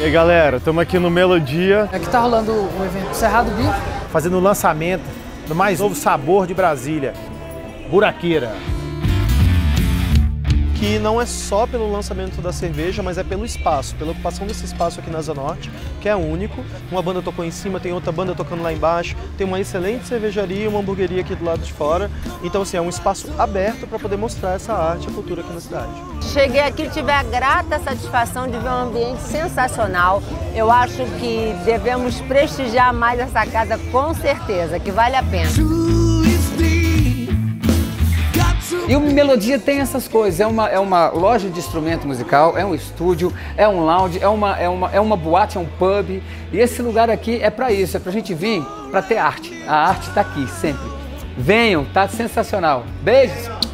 E aí galera, estamos aqui no Melodia. Aqui tá rolando o evento Cerrado Vivo. Fazendo o lançamento do mais novo sabor de Brasília, Buraqueira. Que não é só pelo lançamento da cerveja, mas é pelo espaço, pela ocupação desse espaço aqui na Zona Norte, que é único. Uma banda tocou em cima, tem outra banda tocando lá embaixo, tem uma excelente cervejaria e uma hamburgueria aqui do lado de fora. Então, assim, é um espaço aberto para poder mostrar essa arte e a cultura aqui na cidade. Cheguei aqui, tive a grata satisfação de ver um ambiente sensacional. Eu acho que devemos prestigiar mais essa casa, com certeza, que vale a pena. E o Melodia tem essas coisas, é uma loja de instrumento musical, é um estúdio, é um lounge, é uma boate, é um pub. E esse lugar aqui é pra isso, é pra gente vir pra ter arte. A arte tá aqui, sempre. Venham, tá sensacional. Beijos!